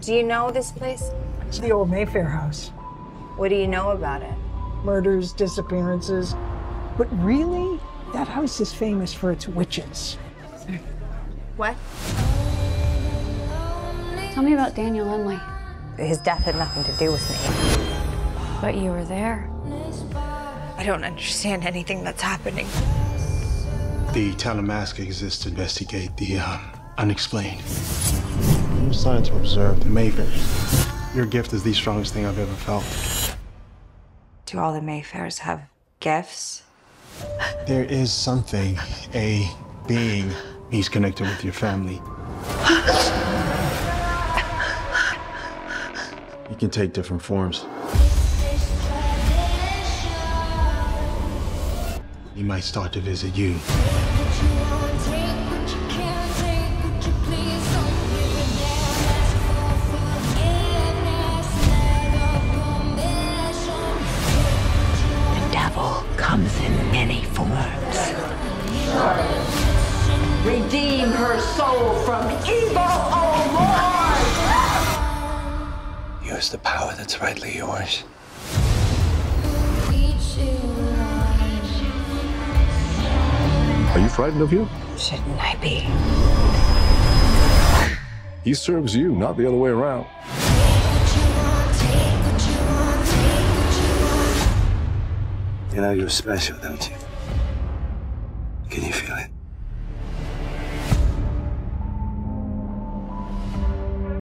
Do you know this place? It's the old Mayfair house. What do you know about it? Murders, disappearances. But really, that house is famous for its witches. What? Tell me about Daniel Emley. His death had nothing to do with me. But you were there. I don't understand anything that's happening. The town of Masca exists to investigate the unexplained. I'm assigned to observe the Mayfairs. Your gift is the strongest thing I've ever felt. Do all the Mayfairs have gifts? There is something, a being. He's connected with your family. It can take different forms. He might start to visit you. The devil comes in many forms. Redeem her soul from evil, O Lord! Use the power that's rightly yours. Are you frightened of you? Shouldn't I be? He serves you, not the other way around. You know you're special, don't you? Can you feel it?